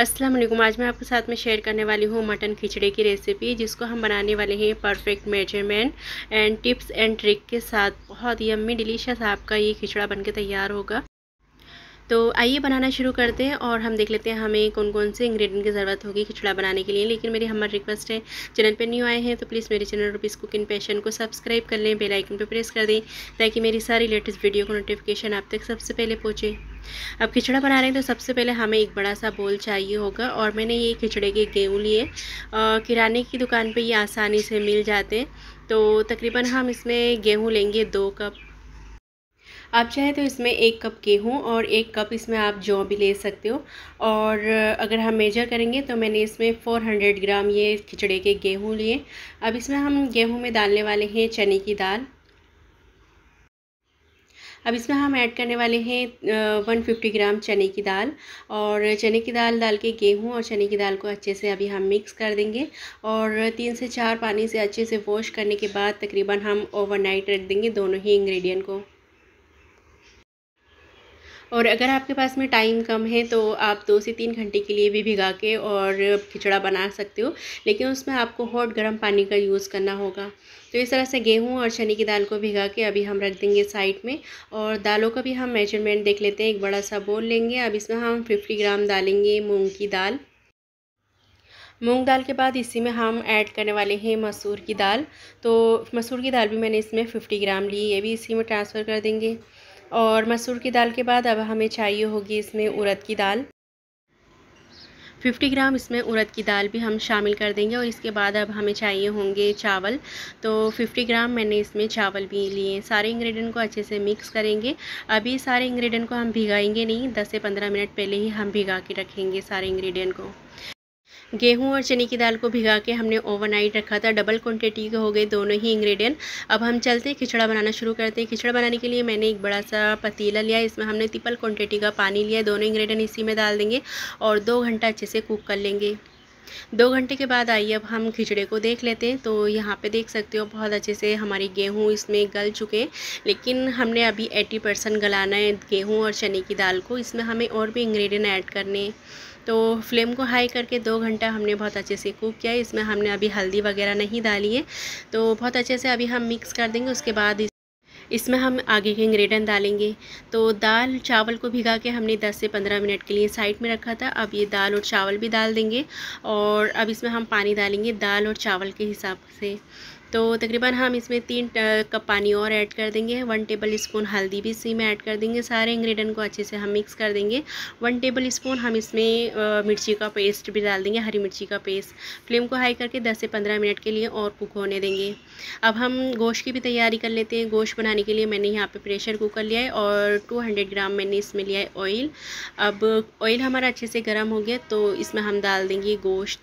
अस्सलाम वालेकुम। आज मैं आपके साथ में शेयर करने वाली हूँ मटन खिचड़े की रेसिपी, जिसको हम बनाने वाले हैं perfect measurement and tips and trick के साथ। बहुत यम्मी डिलीशियस आपका ये खिचड़ा बनके तैयार होगा। तो आइए बनाना शुरू करते हैं और हम देख लेते हैं हमें कौन कौन से इंग्रेडिएंट की ज़रूरत होगी खिचड़ा बनाने के लिए। लेकिन मेरी हमारी रिक्वेस्ट है, चैनल पर न्यू आए हैं तो प्लीज़ मेरे चैनल रूबीज़ कुकिंग पैशन को सब्सक्राइब कर लें, बेल आइकन पर प्रेस कर दें ताकि मेरी सारी लेटेस्ट वीडियो को नोटिफिकेशन आप तक सबसे पहले पहुँचे। अब खिचड़ा बना रहे हैं तो सबसे पहले हमें एक बड़ा सा बोल चाहिए होगा और मैंने ये खिचड़े के गेहूँ लिए, किराने की दुकान पर ये आसानी से मिल जाते हैं। तो तकरीबन हम इसमें गेहूँ लेंगे 2 कप। आप चाहे तो इसमें 1 कप गेहूँ और 1 कप इसमें आप जौ भी ले सकते हो। और अगर हम मेजर करेंगे तो मैंने इसमें 400 ग्राम ये खिचड़े के गेहूँ लिए। अब इसमें हम गेहूँ में डालने वाले हैं चने की दाल। अब इसमें हम ऐड करने वाले हैं 150 ग्राम चने की दाल। और चने की दाल डाल के गेहूँ और चने की दाल को अच्छे से अभी हम मिक्स कर देंगे और 3 से 4 पानी से अच्छे से वॉश करने के बाद तकरीबन हम ओवरनाइट रख देंगे दोनों ही इंग्रेडिएंट को। और अगर आपके पास में टाइम कम है तो आप 2 से 3 घंटे के लिए भी भिगा के और खिचड़ा बना सकते हो, लेकिन उसमें आपको हॉट गर्म पानी का यूज़ करना होगा। तो इस तरह से गेहूं और चने की दाल को भिगा के अभी हम रख देंगे साइड में। और दालों का भी हम मेजरमेंट देख लेते हैं। एक बड़ा सा बोल लेंगे। अब इसमें हम 50 ग्राम डालेंगे मूँग की दाल। मूंग दाल के बाद इसी में हम ऐड करने वाले हैं मसूर की दाल। तो मसूर की दाल भी मैंने इसमें 50 ग्राम ली, ये भी इसी में ट्रांसफ़र कर देंगे। और मसूर की दाल के बाद अब हमें चाहिए होगी इसमें उड़द की दाल। 50 ग्राम इसमें उड़द की दाल भी हम शामिल कर देंगे। और इसके बाद अब हमें चाहिए होंगे चावल। तो 50 ग्राम मैंने इसमें चावल भी लिए। सारे इंग्रेडिएंट को अच्छे से मिक्स करेंगे। अभी सारे इंग्रेडिएंट को हम भिगाएंगे नहीं, 10 से 15 मिनट पहले ही हम भिगा के रखेंगे सारे इंग्रेडिएंट को। गेहूं और चने की दाल को भिगा के हमने ओवरनाइट रखा था, डबल क्वांटिटी के हो गए दोनों ही इंग्रेडिएंट। अब हम चलते खिचड़ा बनाना शुरू करते हैं। खिचड़ा बनाने के लिए मैंने एक बड़ा सा पतीला लिया, इसमें हमने ट्रिपल क्वांटिटी का पानी लिया। दोनों इंग्रेडिएंट इसी में डाल देंगे और 2 घंटा अच्छे से कुक कर लेंगे। 2 घंटे के बाद आइए अब हम खिचड़े को देख लेते हैं। तो यहाँ पे देख सकते हो बहुत अच्छे से हमारे गेहूँ इसमें गल चुके हैं, लेकिन हमने अभी 80% गलाना है गेहूँ और चने की दाल को। इसमें हमें और भी इंग्रेडिएंट ऐड करने हैं। तो फ्लेम को हाई करके 2 घंटा हमने बहुत अच्छे से कुक किया है। इसमें हमने अभी हल्दी वगैरह नहीं डाली है। तो बहुत अच्छे से अभी हम मिक्स कर देंगे। उसके बाद इसमें हम आगे के इंग्रेडिएंट डालेंगे। तो दाल चावल को भिगा के हमने 10 से 15 मिनट के लिए साइड में रखा था। अब ये दाल और चावल भी डाल देंगे। और अब इसमें हम पानी डालेंगे दाल और चावल के हिसाब से। तो तकरीबन हम इसमें 3 कप पानी और ऐड कर देंगे। 1 टेबल स्पून हल्दी भी इसी में ऐड कर देंगे। सारे इंग्रेडिएंट को अच्छे से हम मिक्स कर देंगे। 1 टेबल स्पून हम इसमें मिर्ची का पेस्ट भी डाल देंगे, हरी मिर्ची का पेस्ट। फ्लेम को हाई करके 10 से 15 मिनट के लिए और कुक होने देंगे। अब हम गोश्त की भी तैयारी कर लेते हैं। गोश्त बनाने के लिए मैंने यहाँ पर प्रेशर कुकर लिया है और 200 ग्राम मैंने इसमें लिया है ऑयल। अब ऑयल हमारा अच्छे से गर्म हो गया तो इसमें हम डाल देंगे गोश्त।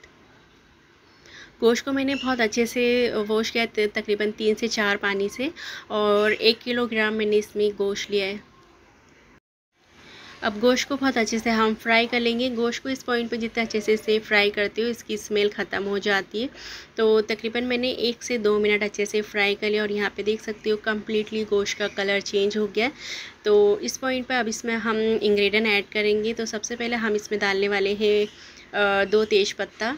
गोश्त को मैंने बहुत अच्छे से वॉश किया तकरीबन 3 से 4 पानी से। और 1 किलोग्राम मैंने इसमें गोश्त लिया है। अब गोश्त को बहुत अच्छे से हम फ्राई कर लेंगे। गोश्त को इस पॉइंट पे जितना अच्छे से फ्राई करते हो इसकी स्मेल ख़त्म हो जाती है। तो तकरीबन मैंने 1 से 2 मिनट अच्छे से फ्राई कर लिया। और यहाँ पे देख सकते हो कम्प्लीटली गोश्त का कलर चेंज हो गया। तो इस पॉइंट पे अब इसमें हम इंग्रेडिएंट ऐड करेंगे। तो सबसे पहले हम इसमें डालने वाले हैं 2 तेज़पत्ता।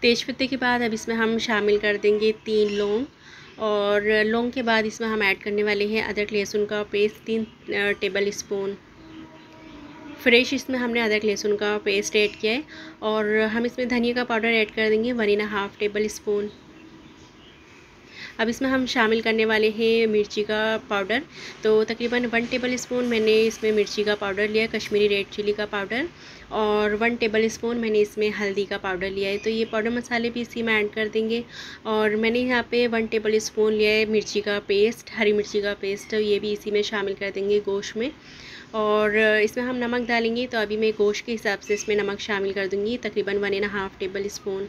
तेज़पत्ते के बाद अब इसमें हम शामिल कर देंगे 3 लौंग। और लौंग के बाद इसमें हम ऐड करने वाले हैं अदरक लहसुन का पेस्ट 3 टेबल स्पून। फ्रेश इसमें हमने अदरक लहसुन का पेस्ट ऐड किया है। और हम इसमें धनिया का पाउडर ऐड कर देंगे 1.5 टेबल स्पून। अब इसमें हम शामिल करने वाले हैं मिर्ची का पाउडर। तो तकरीबन 1 टेबल स्पून मैंने इसमें मिर्ची का पाउडर लिया है, कश्मीरी रेड चिली का पाउडर। और 1 टेबल स्पून मैंने इसमें हल्दी का पाउडर लिया है। तो ये पाउडर मसाले भी इसी में ऐड कर देंगे। और मैंने यहाँ पे 1 टेबल स्पून लिया है मिर्ची का पेस्ट, हरी मिर्ची का पेस्ट। तो ये भी इसी में शामिल कर देंगे गोश्त में। और इसमें हम नमक डालेंगे। तो अभी मैं गोश्त के हिसाब से इसमें नमक शामिल कर दूँगी, तकरीबन 1.5 टेबल स्पून।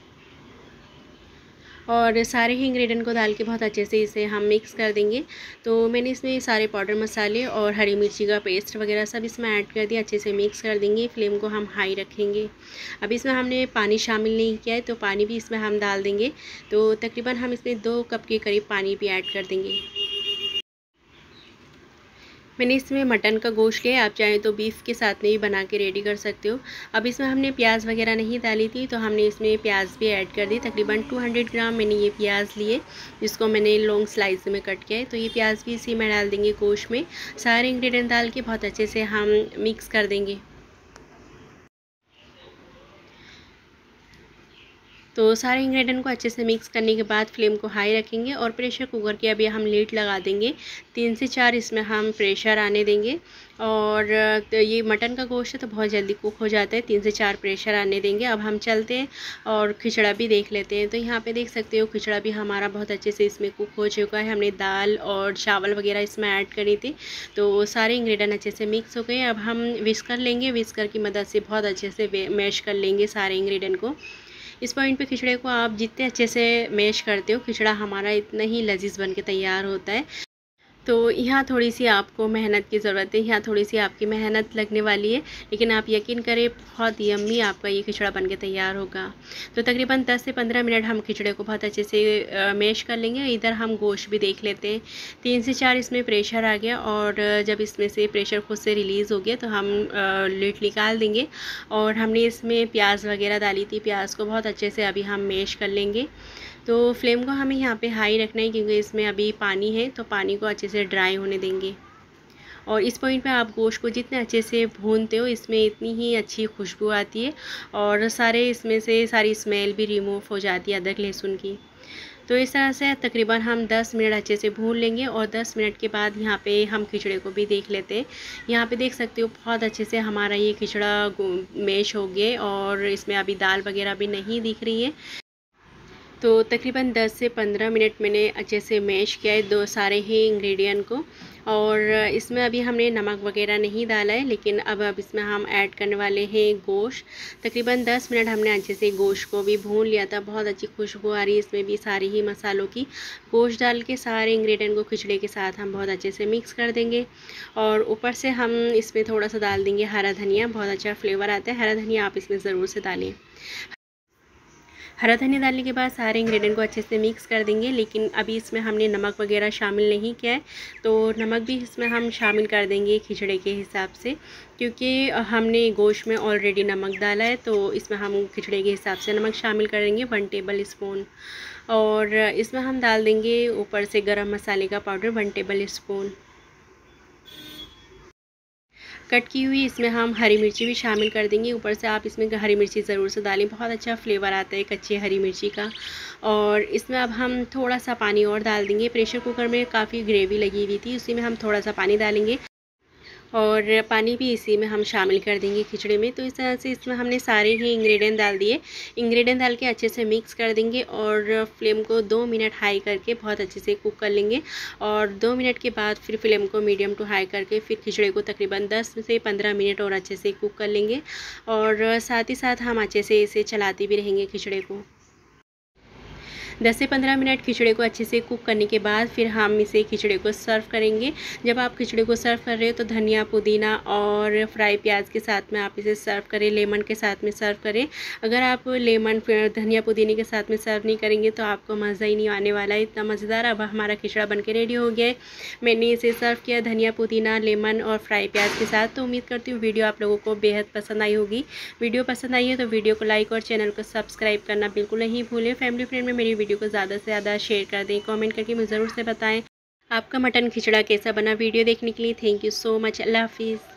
और सारे ही इंग्रेडिएंट को डाल के बहुत अच्छे से इसे हम मिक्स कर देंगे। तो मैंने इसमें सारे पाउडर मसाले और हरी मिर्ची का पेस्ट वगैरह सब इसमें ऐड कर दिया। अच्छे से मिक्स कर देंगे। फ्लेम को हम हाई रखेंगे। अब इसमें हमने पानी शामिल नहीं किया है तो पानी भी इसमें हम डाल देंगे। तो तकरीबन हम इसमें 2 कप के करीब पानी भी ऐड कर देंगे। मैंने इसमें मटन का गोश्त लिया, आप चाहें तो बीफ के साथ में भी बना के रेडी कर सकते हो। अब इसमें हमने प्याज वगैरह नहीं डाली थी, तो हमने इसमें प्याज भी ऐड कर दी। तकरीबन 200 ग्राम मैंने ये प्याज लिए, जिसको मैंने लॉन्ग स्लाइस में कट किया है। तो ये प्याज भी इसी में डाल देंगे गोश्त में। सारे इंग्रेडिएंट डाल के बहुत अच्छे से हम मिक्स कर देंगे। तो सारे इंग्रेडिएंट को अच्छे से मिक्स करने के बाद फ्लेम को हाई रखेंगे और प्रेशर कुकर की अभी हम लीड लगा देंगे। 3 से 4 इसमें हम प्रेशर आने देंगे। और तो ये मटन का गोश्त है तो बहुत जल्दी कुक हो जाता है। 3 से 4 प्रेशर आने देंगे। अब हम चलते हैं और खिचड़ा भी देख लेते हैं। तो यहाँ पे देख सकते हो खिचड़ा भी हमारा बहुत अच्छे से इसमें कुक हो चुका है। हमने दाल और चावल वगैरह इसमें ऐड करी थी, तो सारे इंग्रेडिएंट अच्छे से मिक्स हो गए। अब हम विस्कर लेंगे, विस्कर की मदद से बहुत अच्छे से मैश कर लेंगे सारे इंग्रेडिएंट को। इस पॉइंट पे खिचड़े को आप जितने अच्छे से मैश करते हो, खिचड़ा हमारा इतना ही लजीज बन के तैयार होता है। तो यहाँ थोड़ी सी आपको मेहनत की ज़रूरत है, यहाँ थोड़ी सी आपकी मेहनत लगने वाली है, लेकिन आप यकीन करें बहुत यम्मी आपका ये खिचड़ा बनके तैयार होगा। तो तकरीबन 10 से 15 मिनट हम खिचड़े को बहुत अच्छे से मैश कर लेंगे। इधर हम गोश्त भी देख लेते हैं। 3 से 4 इसमें प्रेशर आ गया, और जब इसमें से प्रेशर खुद से रिलीज़ हो गया तो हम लीड निकाल देंगे। और हमने इसमें प्याज वगैरह डाली थी, प्याज को बहुत अच्छे से अभी हम मैश कर लेंगे। तो फ्लेम को हमें यहाँ पे हाई रखना है, क्योंकि इसमें अभी पानी है, तो पानी को अच्छे से ड्राई होने देंगे। और इस पॉइंट पे आप गोश्त को जितने अच्छे से भूनते हो, इसमें इतनी ही अच्छी खुशबू आती है और सारे इसमें से सारी स्मेल भी रिमूव हो जाती है अदरक लहसुन की। तो इस तरह से तकरीबन हम 10 मिनट अच्छे से भून लेंगे। और 10 मिनट के बाद यहाँ पे हम खिचड़े को भी देख लेते हैं। यहाँ पे देख सकते हो बहुत अच्छे से हमारा ये खिचड़ा मैश हो गया, और इसमें अभी दाल वगैरह भी नहीं दिख रही है। तो तकरीबन 10 से 15 मिनट मैंने अच्छे से मैश किया है दो सारे ही इंग्रेडिएंट को। और इसमें अभी हमने नमक वगैरह नहीं डाला है, लेकिन अब इसमें हम ऐड करने वाले हैं गोश्त। तकरीबन 10 मिनट हमने अच्छे से गोश्त को भी भून लिया था, बहुत अच्छी खुशबू आ रही है इसमें भी सारे ही मसालों की। गोश्त डाल के सारे इंग्रेडिएंट को खिचड़े के साथ हम बहुत अच्छे से मिक्स कर देंगे। और ऊपर से हम इसमें थोड़ा सा डाल देंगे हरा धनिया, बहुत अच्छा फ्लेवर आता है। हरा धनिया आप इसमें ज़रूर से डालें। हरा धनिया डालने के बाद सारे इंग्रेडिएंट को अच्छे से मिक्स कर देंगे, लेकिन अभी इसमें हमने नमक वगैरह शामिल नहीं किया है, तो नमक भी इसमें हम शामिल कर देंगे खिचड़े के हिसाब से, क्योंकि हमने गोश्त में ऑलरेडी नमक डाला है। तो इसमें हम खिचड़े के हिसाब से नमक शामिल कर देंगे 1 टेबल स्पून। और इसमें हम डाल देंगे ऊपर से गरम मसाले का पाउडर 1 टेबल स्पून। कट की हुई इसमें हम हरी मिर्ची भी शामिल कर देंगे। ऊपर से आप इसमें हरी मिर्ची ज़रूर से डालें, बहुत अच्छा फ्लेवर आता है कच्ची हरी मिर्ची का। और इसमें अब हम थोड़ा सा पानी और डाल देंगे। प्रेशर कुकर में काफ़ी ग्रेवी लगी हुई थी, उसी में हम थोड़ा सा पानी डालेंगे, और पानी भी इसी में हम शामिल कर देंगे खिचड़े में। तो इस तरह से इसमें हमने सारे ही इंग्रेडिएंट डाल दिए। इंग्रेडिएंट डाल के अच्छे से मिक्स कर देंगे, और फ्लेम को 2 मिनट हाई करके बहुत अच्छे से कुक कर लेंगे। और 2 मिनट के बाद फिर फ्लेम को मीडियम टू हाई करके फिर खिचड़े को तकरीबन 10 से 15 मिनट और अच्छे से कुक कर लेंगे। और साथ ही साथ हम अच्छे से इसे चलाते भी रहेंगे खिचड़े को। 10 से 15 मिनट खिचड़े को अच्छे से कुक करने के बाद फिर हम इसे खिचड़े को सर्व करेंगे। जब आप खिचड़े को सर्व कर रहे हो तो धनिया, पुदीना और फ्राई प्याज के साथ में आप इसे सर्व करें, लेमन के साथ में सर्व करें। अगर आप लेमन धनिया पुदीने के साथ में सर्व नहीं करेंगे तो आपको मज़ा ही नहीं आने वाला है, इतना मज़ेदार। अब हमारा खिचड़ा बनके रेडी हो गया है। मैंने इसे सर्व किया धनिया, पुदीना, लेमन और फ्राई प्याज के साथ। तो उम्मीद करती हूँ वीडियो आप लोगों को बेहद पसंद आई होगी। वीडियो पसंद आई है तो वीडियो को लाइक और चैनल को सब्सक्राइब करना बिल्कुल नहीं भूलें। फैमिली फ्रेंड में मेरी वीडियो को ज़्यादा से ज़्यादा शेयर कर दें। कमेंट करके मुझे ज़रूर से बताएं आपका मटन खिचड़ा कैसा बना। वीडियो देखने के लिए थैंक यू सो मच। अल्लाह हाफिज़।